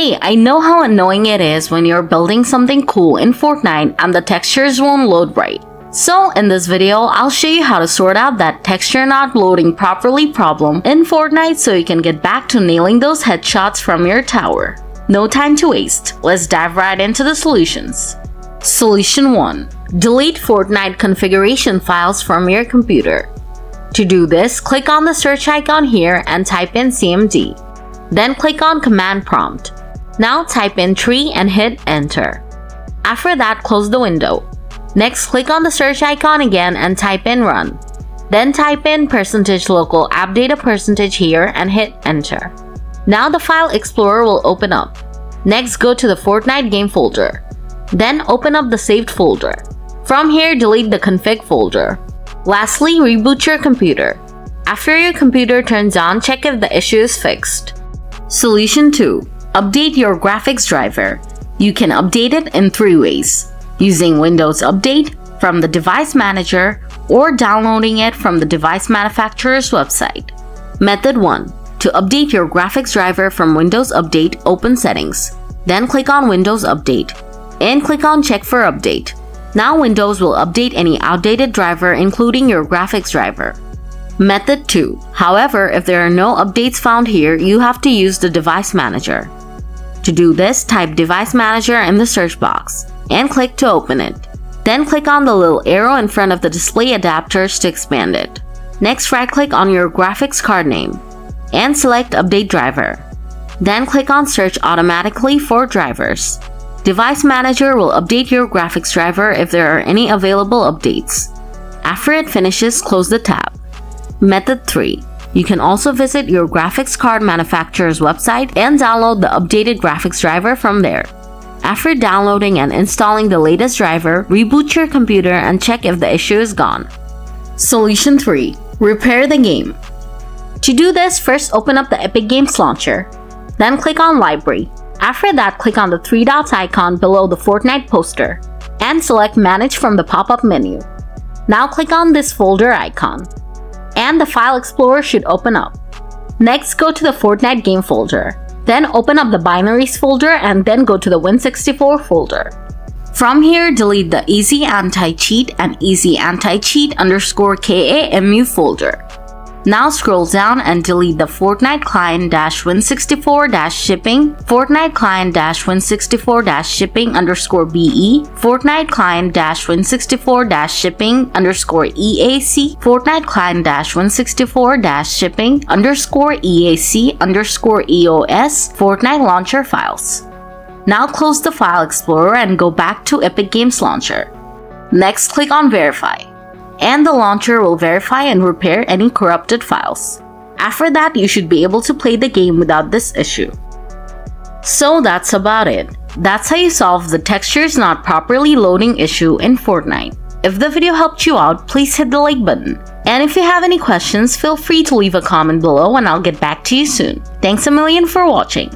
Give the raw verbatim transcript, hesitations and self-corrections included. Hey, I know how annoying it is when you're building something cool in Fortnite and the textures won't load right. So in this video, I'll show you how to sort out that texture not loading properly problem in Fortnite so you can get back to nailing those headshots from your tower. No time to waste, let's dive right into the solutions. Solution one. Delete Fortnite configuration files from your computer. To do this, click on the search icon here and type in C M D. Then click on Command Prompt. Now type in tree and hit enter. After that, close the window. Next, click on the search icon again and type in run. Then type in percentage local app data percentage here and hit enter. Now the file explorer will open up. Next, go to the Fortnite game folder. Then open up the saved folder. From here, delete the config folder. Lastly, reboot your computer. After your computer turns on, check if the issue is fixed. Solution two. Update your graphics driver. You can update it in three ways: using Windows Update from the Device Manager or downloading it from the device manufacturer's website. Method one. To update your graphics driver from Windows Update, open Settings. Then click on Windows Update and click on Check for Update. Now Windows will update any outdated driver, including your graphics driver. Method two. However, if there are no updates found here, you have to use the Device Manager. To do this, type Device Manager in the search box and click to open it. Then click on the little arrow in front of the display adapters to expand it. Next, right-click on your graphics card name and select Update Driver. Then click on Search Automatically for Drivers. Device Manager will update your graphics driver if there are any available updates. After it finishes, close the tab. Method three. You can also visit your graphics card manufacturer's website and download the updated graphics driver from there. After downloading and installing the latest driver, reboot your computer and check if the issue is gone. Solution three. Repair the game. To do this, first open up the Epic Games Launcher. Then click on Library. After that, click on the three dots icon below the Fortnite poster and select Manage from the pop-up menu. Now click on this folder icon, and the file explorer should open up. Next, go to the Fortnite game folder. Then open up the binaries folder and then go to the Win sixty-four folder. From here, delete the Easy Anti-Cheat and Easy Anti-Cheat underscore K A M U folder. Now scroll down and delete the Fortnite Client-Win sixty-four dash Shipping, Fortnite Client-Win sixty-four dash Shipping underscore B E, Fortnite Client-Win sixty-four dash Shipping underscore E A C, Fortnite Client-Win sixty-four dash Shipping underscore E A C underscore E O S, Fortnite Launcher files. Now close the file explorer and go back to Epic Games Launcher. Next, click on Verify, and the launcher will verify and repair any corrupted files. After that, you should be able to play the game without this issue. So that's about it. That's how you solve the textures not properly loading issue in Fortnite. If the video helped you out, please hit the like button. And if you have any questions, feel free to leave a comment below and I'll get back to you soon. Thanks a million for watching.